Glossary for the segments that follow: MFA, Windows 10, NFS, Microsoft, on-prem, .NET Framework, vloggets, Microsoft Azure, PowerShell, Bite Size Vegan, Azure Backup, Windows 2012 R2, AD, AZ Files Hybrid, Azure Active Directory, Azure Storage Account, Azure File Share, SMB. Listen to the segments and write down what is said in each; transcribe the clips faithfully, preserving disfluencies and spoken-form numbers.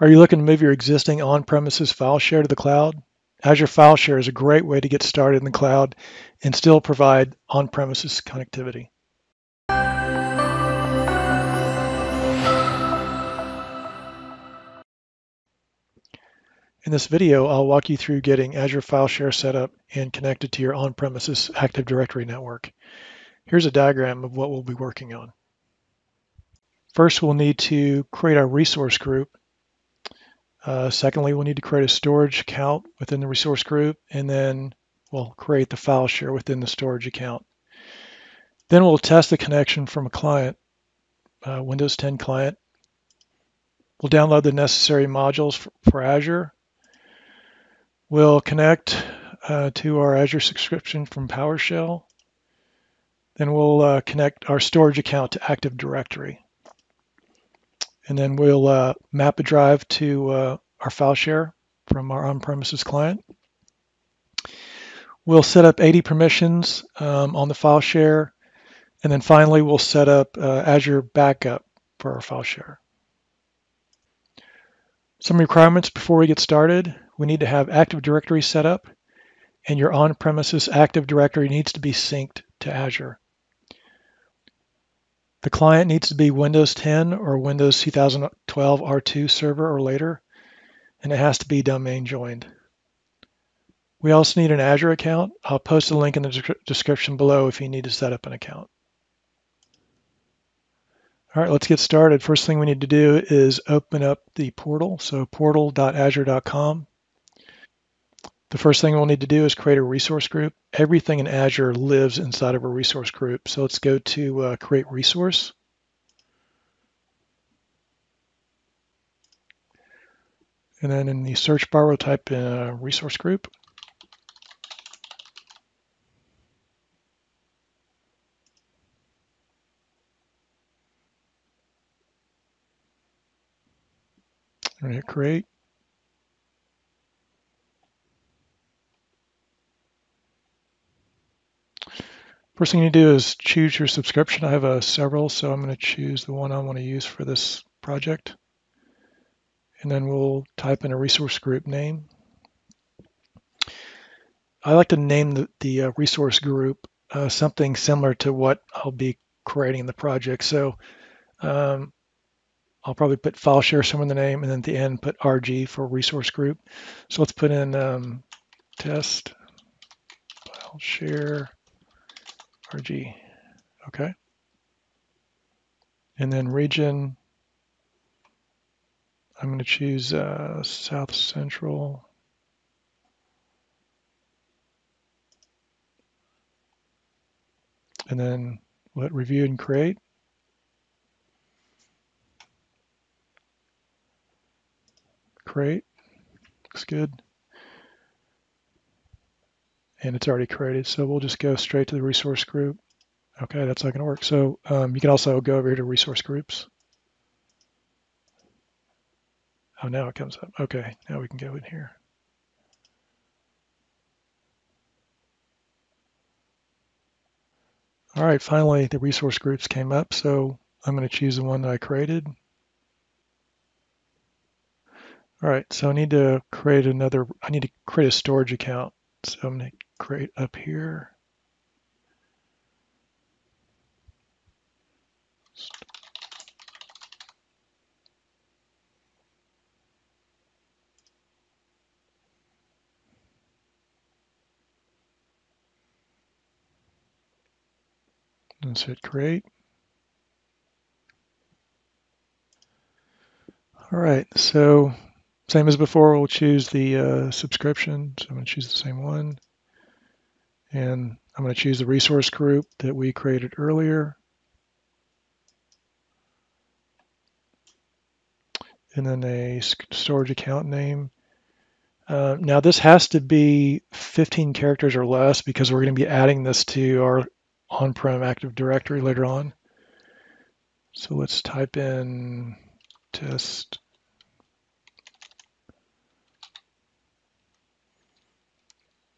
Are you looking to move your existing on-premises file share to the cloud? Azure File Share is a great way to get started in the cloud and still provide on-premises connectivity. In this video, I'll walk you through getting Azure File Share set up and connected to your on-premises Active Directory network. Here's a diagram of what we'll be working on. First, we'll need to create our resource group. Uh, secondly, we'll need to create a storage account within the resource group, and then we'll create the file share within the storage account. Then we'll test the connection from a client, uh, Windows ten client. We'll download the necessary modules for, for Azure. We'll connect uh, to our Azure subscription from PowerShell. Then we'll uh, connect our storage account to Active Directory. And then we'll uh, map a drive to uh, our file share from our on-premises client. We'll set up A D permissions um, on the file share. And then finally, we'll set up uh, Azure Backup for our file share. Some requirements before we get started. We need to have Active Directory set up, and your on-premises Active Directory needs to be synced to Azure. The client needs to be Windows ten or Windows two thousand twelve R two server or later, and it has to be domain joined. We also need an Azure account. I'll post a link in the description below if you need to set up an account. All right, let's get started. First thing we need to do is open up the portal, so portal dot azure dot com. The first thing we'll need to do is create a resource group. Everything in Azure lives inside of a resource group, so let's go to uh, create resource. And then in the search bar, we'll type in uh, resource group. I'm going to create. First thing you do is choose your subscription. I have uh, several, so I'm going to choose the one I want to use for this project. And then we'll type in a resource group name. I like to name the, the uh, resource group uh, something similar to what I'll be creating in the project. So um, I'll probably put file share somewhere in the name, and then at the end put R G for resource group. So let's put in um, test file share R G. Okay. And then region, I'm going to choose uh, South Central. And then we'll hit review and create. Create, looks good. And it's already created, so we'll just go straight to the resource group. Okay, that's not gonna work. So um, you can also go over here to resource groups. Oh, now it comes up. Okay, now we can go in here. All right, finally the resource groups came up, so I'm gonna choose the one that I created. All right, so I need to create another, I need to create a storage account. So I'm going to create up here. Let's hit create. All right, so same as before, we'll choose the uh, subscription. So I'm going to choose the same one. And I'm going to choose the resource group that we created earlier. And then a storage account name. Uh, now this has to be fifteen characters or less because we're going to be adding this to our on-prem Active Directory later on. So let's type in test.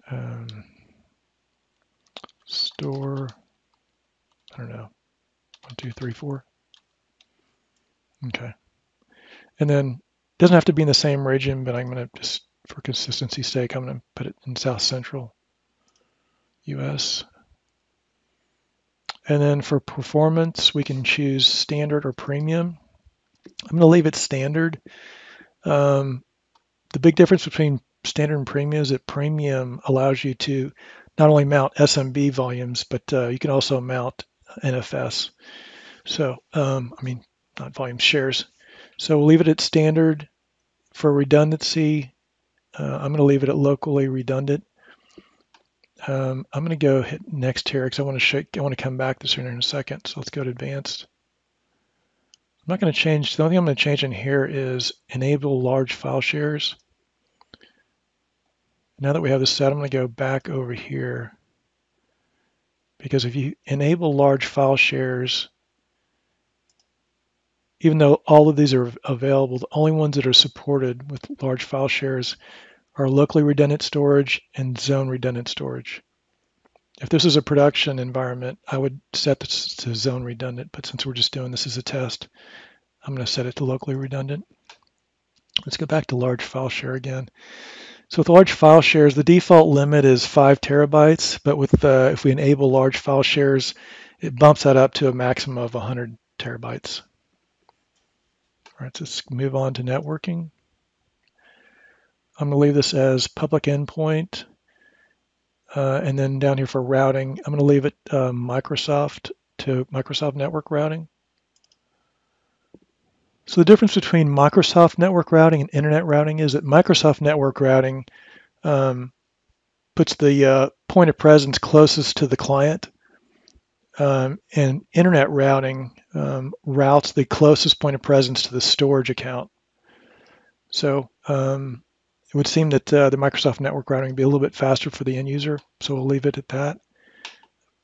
Um, store, I don't know, one, two, three, four. Okay. And then Doesn't have to be in the same region, but I'm going to just, for consistency's sake, I'm going to put it in South Central U S. And then for performance, we can choose standard or premium. I'm going to leave it standard. Um, the big difference between standard and premium is that premium allows you to not only mount S M B volumes, but uh, you can also mount N F S. So, um, I mean, not volume shares. So we'll leave it at standard. For redundancy, uh, I'm going to leave it at locally redundant. Um, I'm going to go hit next here because I want to show, I want to come back to this here in a second. So let's go to advanced. I'm not going to change. The only thing I'm going to change in here is enable large file shares. Now that we have this set, I'm going to go back over here, because if you enable large file shares, even though all of these are available, the only ones that are supported with large file shares are locally redundant storage and zone redundant storage. If this is a production environment, I would set this to zone redundant, but since we're just doing this as a test, I'm going to set it to locally redundant. Let's go back to large file share again. So with large file shares, the default limit is five terabytes, but with uh, if we enable large file shares, it bumps that up to a maximum of one hundred terabytes. All right, so let's move on to networking. I'm going to leave this as public endpoint. Uh, and then down here for routing, I'm going to leave it uh, Microsoft to Microsoft Network Routing. So the difference between Microsoft Network Routing and Internet Routing is that Microsoft Network Routing um, puts the uh, point of presence closest to the client. Um, and Internet Routing um, routes the closest point of presence to the storage account. So um, it would seem that uh, the Microsoft Network Routing would be a little bit faster for the end user, so we'll leave it at that.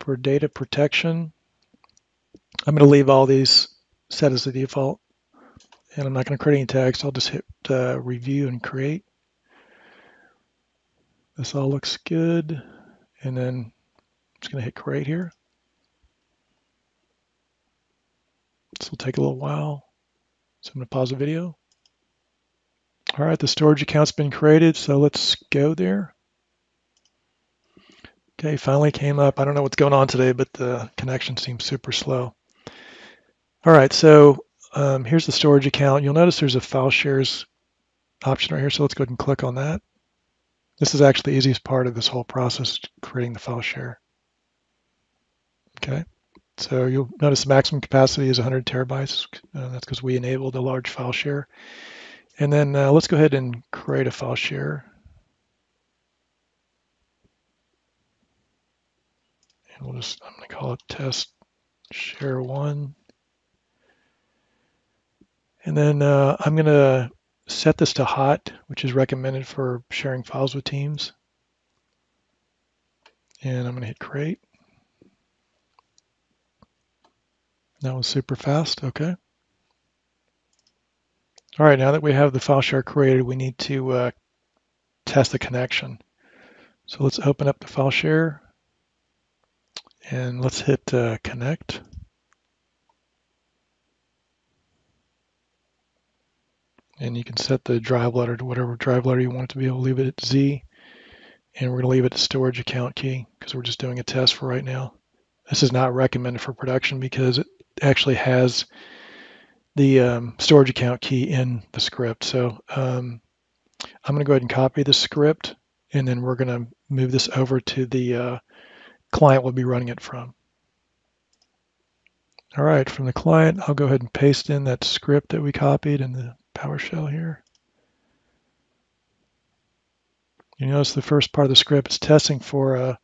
For data protection, I'm going to leave all these set as the default, and I'm not going to create any tags, so I'll just hit uh, review and create. This all looks good, and then I'm just going to hit create here. This will take a little while, so I'm going to pause the video. All right, the storage account's been created, so let's go there. Okay, finally came up. I don't know what's going on today, but the connection seems super slow. All right, so um, here's the storage account. You'll notice there's a file shares option right here, so let's go ahead and click on that. This is actually the easiest part of this whole process, creating the file share. Okay. So you'll notice the maximum capacity is one hundred terabytes. Uh, that's because we enabled a large file share. And then uh, let's go ahead and create a file share. And we'll just, I'm going to call it test share one. And then uh, I'm going to set this to hot, which is recommended for sharing files with teams. And I'm going to hit create. That was super fast, okay. All right, now that we have the file share created, we need to uh, test the connection. So let's open up the file share and let's hit uh, connect. And you can set the drive letter to whatever drive letter you want it to be. We'll leave it at Z, and we're gonna leave it at storage account key because we're just doing a test for right now. This is not recommended for production because it actually has the um, storage account key in the script. So um, I'm going to go ahead and copy the script, and then we're going to move this over to the uh, client we'll be running it from. All right, from the client, I'll go ahead and paste in that script that we copied in the PowerShell here. You notice the first part of the script is testing for uh,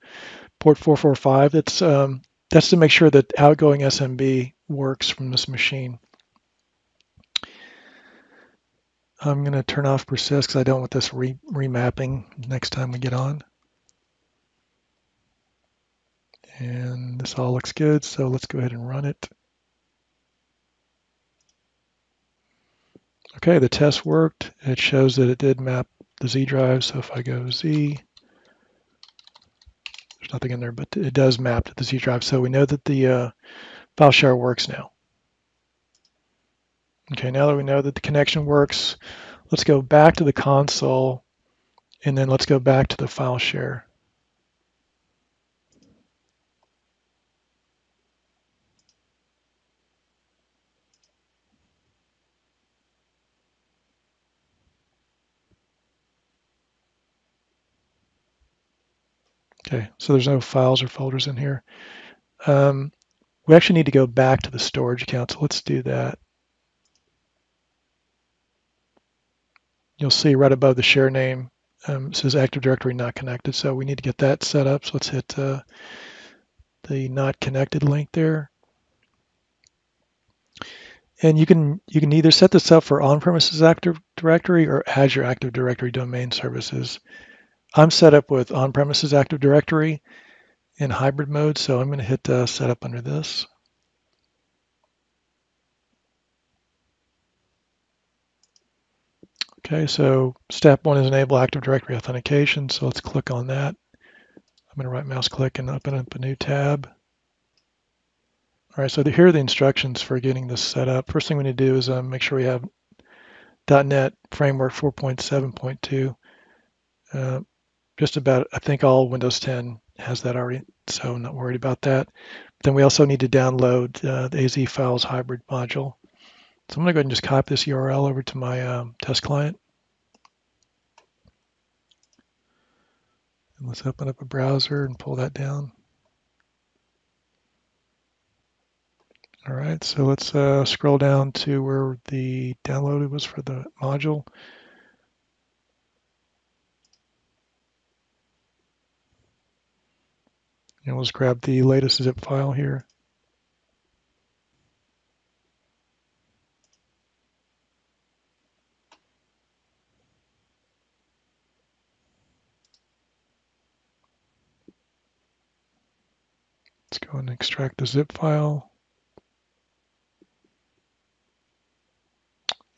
port four forty-five. That's um, that's to make sure that outgoing S M B works from this machine. I'm going to turn off persist because I don't want this re remapping next time we get on. And this all looks good, so let's go ahead and run it. Okay, the test worked. It shows that it did map the Z drive, so if I go Z, there's nothing in there, but it does map to the Z drive, so we know that the uh, file share works now. Okay, now that we know that the connection works, Let's go back to the console, and then let's go back to the file share. Okay, so there's no files or folders in here. Um, we actually need to go back to the storage account, so let's do that. You'll see right above the share name, um, it says Active Directory not connected, so we need to get that set up. So let's hit uh, the not connected link there. And you can, you can either set this up for on-premises Active Directory or Azure Active Directory domain services. I'm set up with on-premises Active Directory in hybrid mode, so I'm going to hit uh, Setup under this. Okay, so step one is enable Active Directory authentication, so let's click on that. I'm going to right mouse click and open up a new tab. All right, so here are the instructions for getting this set up. First thing we need to do is um, make sure we have dot net Framework four point seven point two. Uh, just about, I think all Windows ten has that already, so I'm not worried about that. Then we also need to download uh, the A Z Files Hybrid module. So I'm going to go ahead and just copy this U R L over to my um, test client. And let's open up a browser and pull that down. All right, so let's uh, scroll down to where the download was for the module. And we'll just grab the latest zip file here. Let's go and extract the zip file.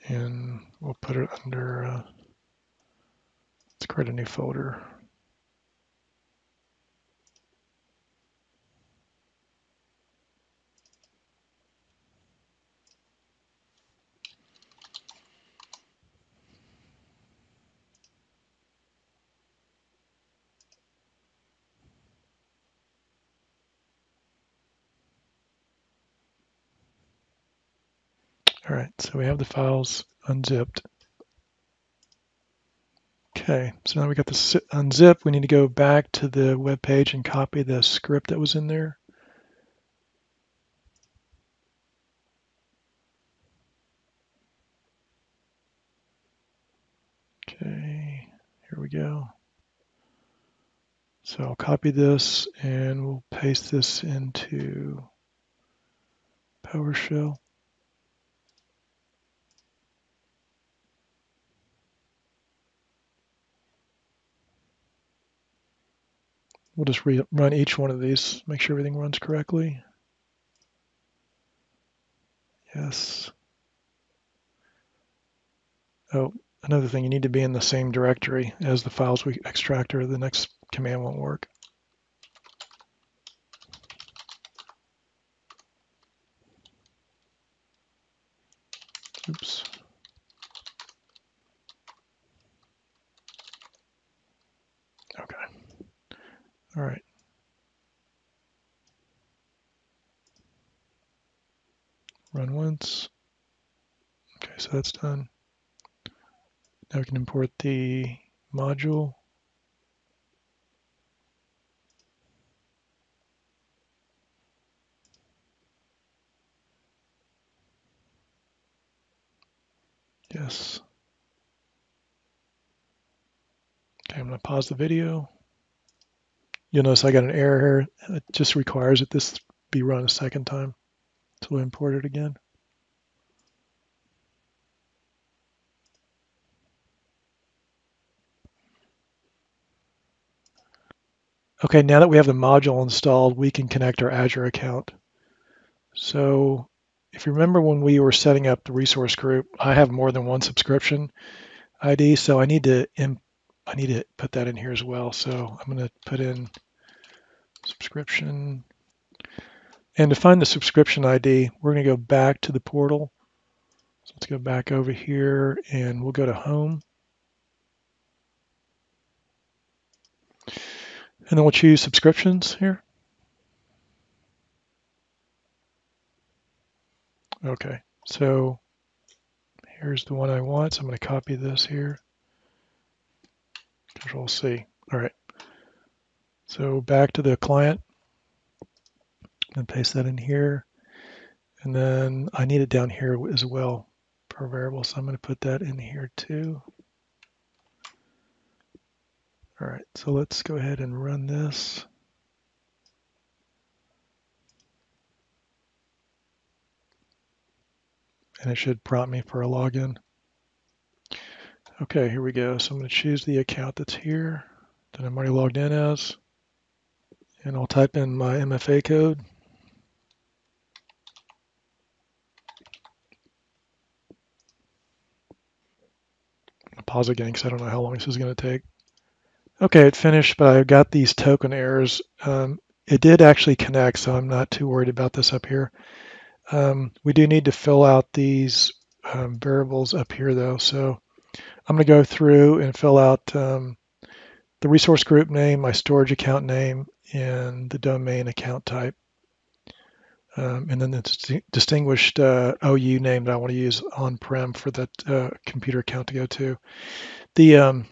And we'll put it under, uh, let's create a new folder. All right, so we have the files unzipped. Okay, so now we got this unzip. We need to go back to the web page and copy the script that was in there. Okay, here we go. So I'll copy this and we'll paste this into PowerShell. We'll just rerun each one of these, make sure everything runs correctly. Yes. Oh, another thing, you need to be in the same directory as the files we extract or the next command won't work. Oops. All right. Run once. Okay, so that's done. Now we can import the module. Yes. Okay, I'm going to pause the video. You'll notice I got an error here. It just requires that this be run a second time. So we'll import it again. Okay, now that we have the module installed, we can connect our Azure account. So if you remember when we were setting up the resource group, I have more than one subscription I D, so I need to import I need to put that in here as well. So I'm going to put in subscription. And to find the subscription I D, we're going to go back to the portal. So let's go back over here and we'll go to Home. And then we'll choose Subscriptions here. Okay, so here's the one I want. So I'm going to copy this here. Control C. All right. So back to the client and paste that in here. And then I need it down here as well per variable. So I'm going to put that in here too. All right. So let's go ahead and run this. And it should prompt me for a login. Okay, here we go. So I'm going to choose the account that's here that I'm already logged in as. And I'll type in my M F A code. I'll pause again because I don't know how long this is going to take. Okay, it finished, but I got these token errors. Um, it did actually connect, so I'm not too worried about this up here. Um, we do need to fill out these um, variables up here though. So I'm going to go through and fill out um, the resource group name, my storage account name, and the domain account type. Um, and then the distinguished uh, O U name that I want to use on-prem for that uh, computer account to go to. The, um,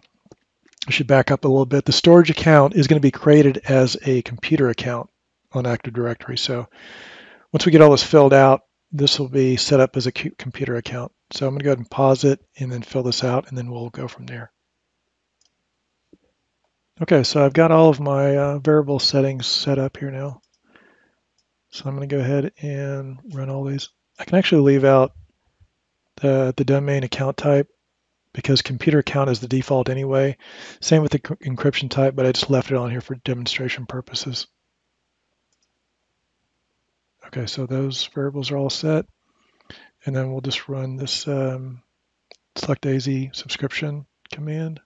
I should back up a little bit. The storage account is going to be created as a computer account on Active Directory. So once we get all this filled out, this will be set up as a computer account. So I'm going to go ahead and pause it and then fill this out, and then we'll go from there. Okay, so I've got all of my uh, variable settings set up here now. So I'm going to go ahead and run all these. I can actually leave out the, the domain account type because computer account is the default anyway. Same with the encryption type, but I just left it on here for demonstration purposes. Okay, so those variables are all set. And then we'll just run this um, select A Z subscription command.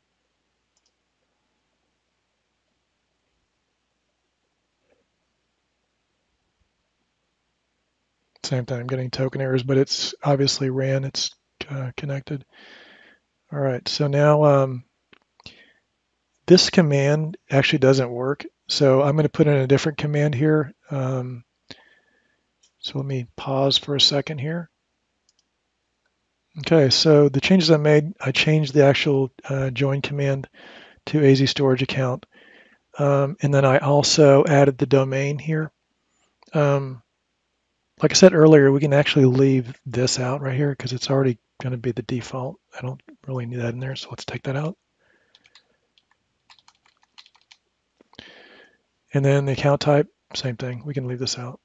Same thing, I'm getting token errors, but it's obviously ran, it's uh, connected. All right, so now um, this command actually doesn't work. So I'm going to put in a different command here. Um, So let me pause for a second here. Okay, so the changes I made, I changed the actual uh, join command to A Z storage account. Um, and then I also added the domain here. Um, like I said earlier, we can actually leave this out right here because it's already going to be the default. I don't really need that in there, so let's take that out. And then the account type, same thing. We can leave this out.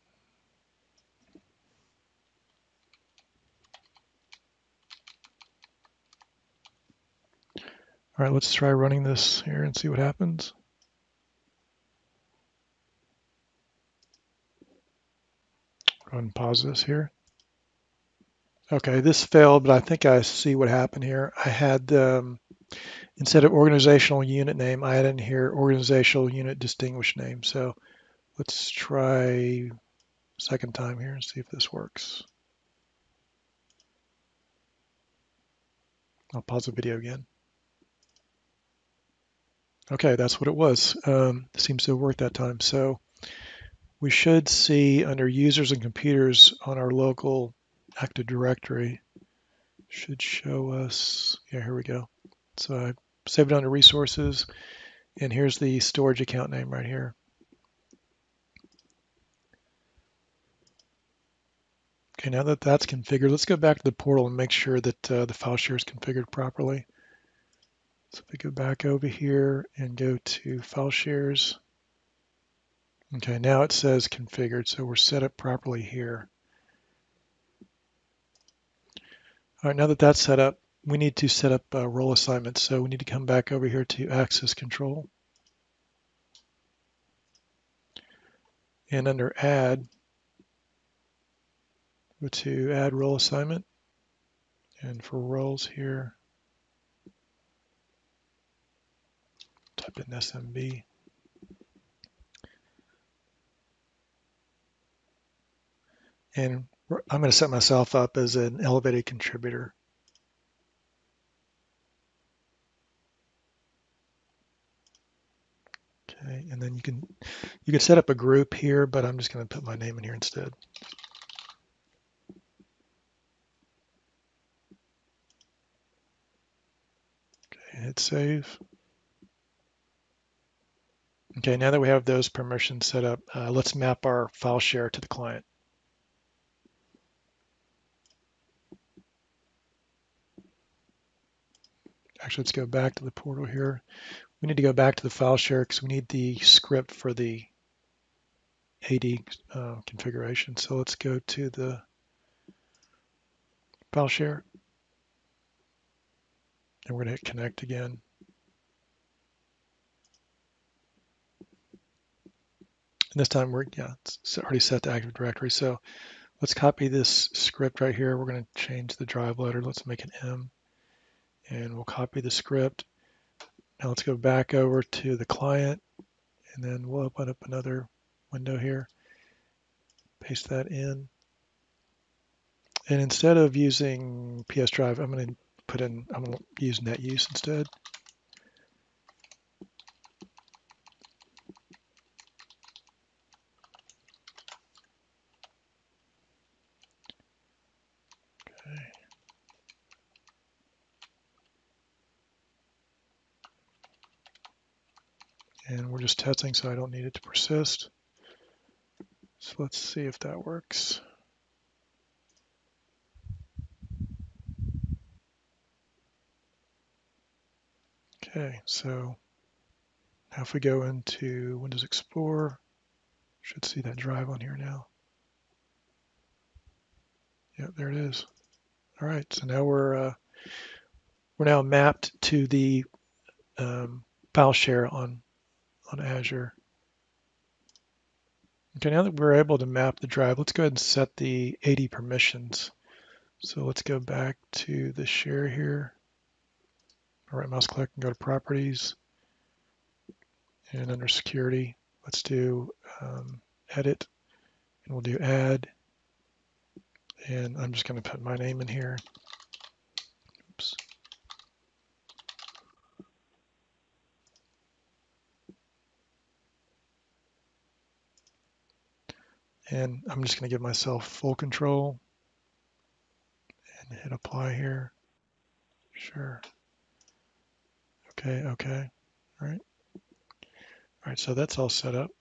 All right, let's try running this here and see what happens. Go ahead and pause this here. Okay, this failed, but I think I see what happened here. I had, um, instead of organizational unit name, I had in here organizational unit distinguished name. So let's try a second time here and see if this works. I'll pause the video again. Okay, that's what it was. Um, seems to have worked that time. So we should see under users and computers on our local Active Directory should show us, yeah, here we go. So I saved it under resources and here's the storage account name right here. Okay, now that that's configured, let's go back to the portal and make sure that uh, the file share is configured properly. So if we go back over here and go to file shares. Okay, now it says configured, so we're set up properly here. All right, now that that's set up, we need to set up uh, role assignments. So we need to come back over here to access control. And under add, go to add role assignment. And for roles here, type in S M B. And I'm going to set myself up as an elevated contributor. Okay, and then you can you can set up a group here, but I'm just going to put my name in here instead. Okay, hit save. Okay, now that we have those permissions set up, uh, let's map our file share to the client. Actually, let's go back to the portal here. We need to go back to the file share because we need the script for the A D uh, configuration. So let's go to the file share. And we're going to hit connect again. And this time we're, yeah, it's already set to Active Directory. So let's copy this script right here. We're going to change the drive letter. Let's make an M. And we'll copy the script. Now let's go back over to the client, and then we'll open up another window here. Paste that in. And instead of using P S Drive, I'm going to put in, I'm going to use NetUse instead. And we're just testing, so I don't need it to persist. So let's see if that works. Okay, so now if we go into Windows Explorer, should see that drive on here now. Yeah, there it is. All right, so now we're uh, we're now mapped to the um, file share on. on Azure. Okay, now that we're able to map the drive, let's go ahead and set the A D permissions. So let's go back to the share here. Right mouse click and go to properties. And under security, let's do um, edit. And we'll do add. And I'm just going to put my name in here. Oops. And I'm just going to give myself full control and hit apply here. Sure. Okay, okay. All right. All right, so that's all set up.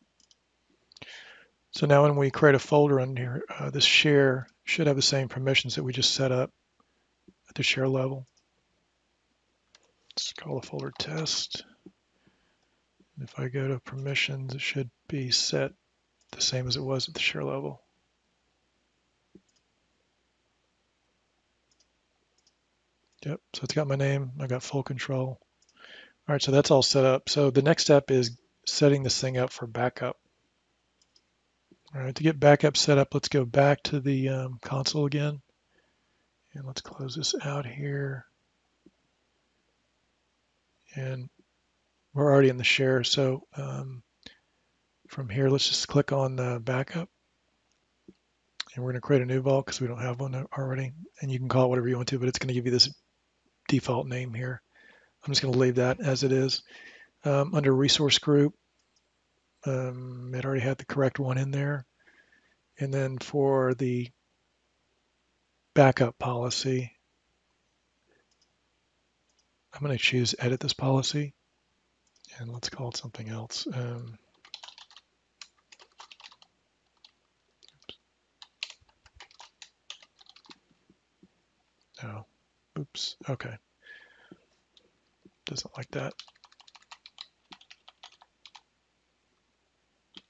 So now when we create a folder under here, uh, this share should have the same permissions that we just set up at the share level. Let's call the folder test. And if I go to permissions, it should be set the same as it was at the share level. Yep, so it's got my name, I got full control. All right, so that's all set up. So the next step is setting this thing up for backup. All right, to get backup set up, let's go back to the um, console again. And let's close this out here. And we're already in the share, so um, from here, let's just click on the backup. And we're going to create a new vault because we don't have one already. And you can call it whatever you want to, but it's going to give you this default name here. I'm just going to leave that as it is. Um, under resource group, um, it already had the correct one in there. And then for the backup policy, I'm going to choose edit this policy. And let's call it something else. Um, No. Oops. Okay. Doesn't like that.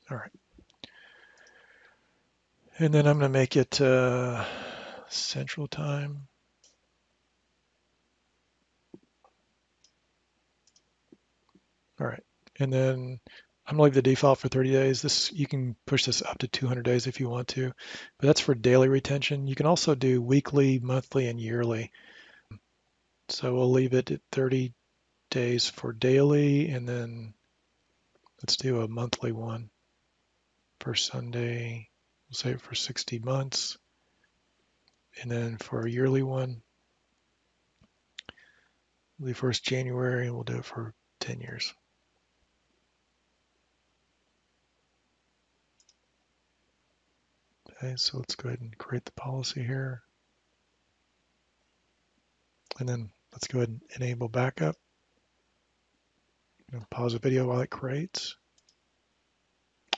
All right. And then I'm going to make it uh, Central Time. All right. And then I'm going to leave the default for thirty days. This, you can push this up to two hundred days if you want to, but that's for daily retention. You can also do weekly, monthly, and yearly. So we'll leave it at thirty days for daily, and then let's do a monthly one. First Sunday, we'll save it for sixty months. And then for a yearly one, the first January, and we'll do it for ten years. Okay, so let's go ahead and create the policy here. And then let's go ahead and enable backup. I'm gonna pause the video while it creates.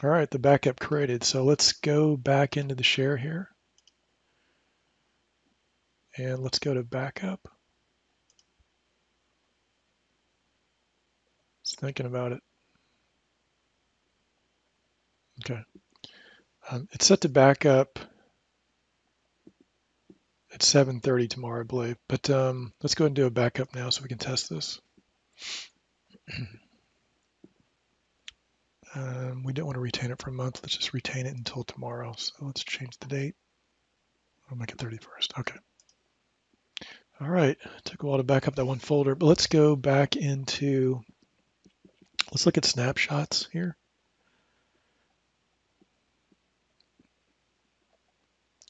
All right, the backup created. So let's go back into the share here. And let's go to backup. Just thinking about it. Okay. Um, it's set to backup at seven thirty tomorrow, I believe. But um, let's go ahead and do a backup now so we can test this. Um, we don't want to retain it for a month. Let's just retain it until tomorrow. So let's change the date. I'll make it thirty-first. Okay. All right. Took a while to back up that one folder, but let's go back into, let's look at snapshots here.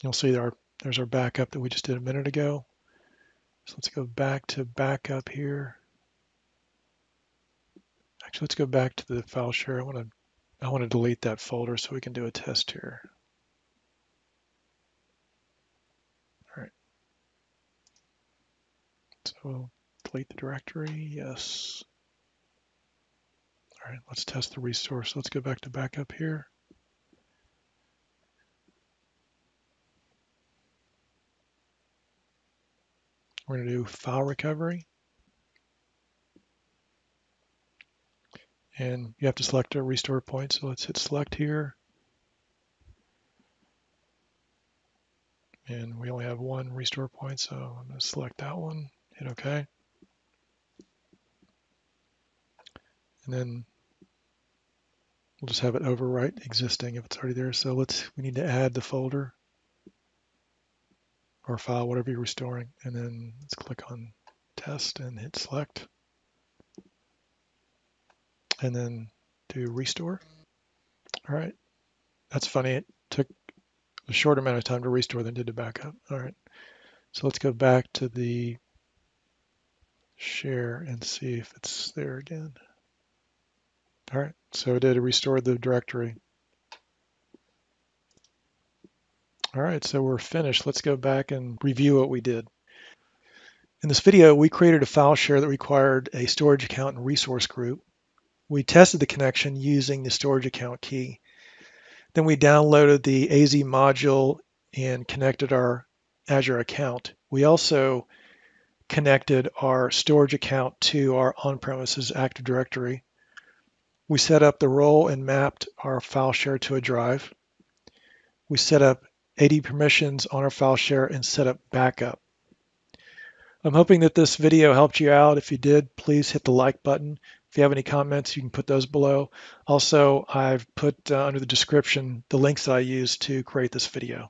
You'll see there, there's our backup that we just did a minute ago. So let's go back to backup here. Actually, let's go back to the file share. I want to I want to delete that folder so we can do a test here. All right. So we'll delete the directory. Yes. All right. Let's test the resource. Let's go back to backup here. We're going to do file recovery. And you have to select a restore point. So let's hit select here. And we only have one restore point. So I'm going to select that one, hit OK. And then we'll just have it overwrite existing if it's already there. So let's, we need to add the folder or file, whatever you're restoring. And then let's click on test and hit select. And then do restore. All right. That's funny. It took a short amount of time to restore than did to backup. All right. So let's go back to the share and see if it's there again. All right. So it did restore the directory. All right. So we're finished. Let's go back and review what we did. In this video, we created a file share that required a storage account and resource group. We tested the connection using the storage account key. Then we downloaded the A Z module and connected our Azure account. We also connected our storage account to our on-premises Active Directory. We set up the role and mapped our file share to a drive. We set up A D permissions on our file share and set up backup. I'm hoping that this video helped you out. If you did, please hit the like button. If you have any comments, you can put those below. Also, I've put uh, under the description the links that I used to create this video.